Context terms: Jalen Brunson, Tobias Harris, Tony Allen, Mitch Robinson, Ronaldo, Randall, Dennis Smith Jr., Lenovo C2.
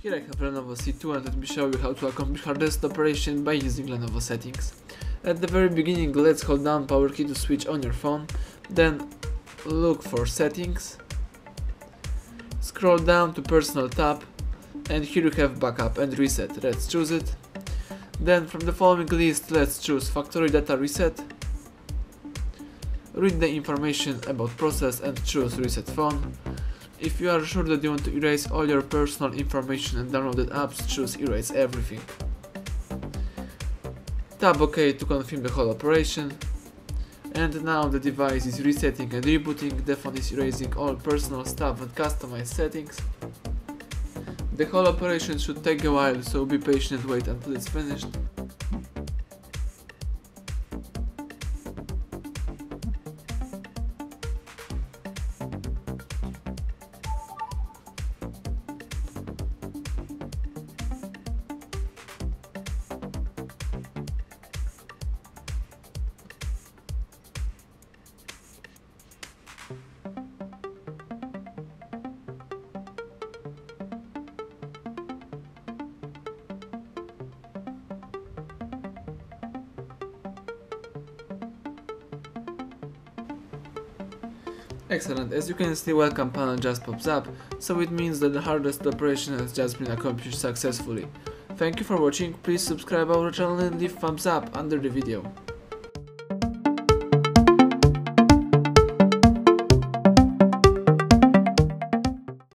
Here I have Lenovo C2 and let me show you how to accomplish hard reset operation by using Lenovo settings. At the very beginning, let's hold down power key to switch on your phone, then look for settings, scroll down to personal tab, and here you have backup and reset, let's choose it. Then from the following list, let's choose factory data reset, read the information about process and choose reset phone. If you are sure that you want to erase all your personal information and downloaded apps, choose erase everything. Tap OK to confirm the whole operation. And now the device is resetting and rebooting, the phone is erasing all personal stuff and customized settings. The whole operation should take a while, so be patient and wait until it's finished. Excellent, as you can see, welcome panel just pops up, so it means that the hard reset operation has just been accomplished successfully. Thank you for watching, please subscribe our channel and leave thumbs up under the video.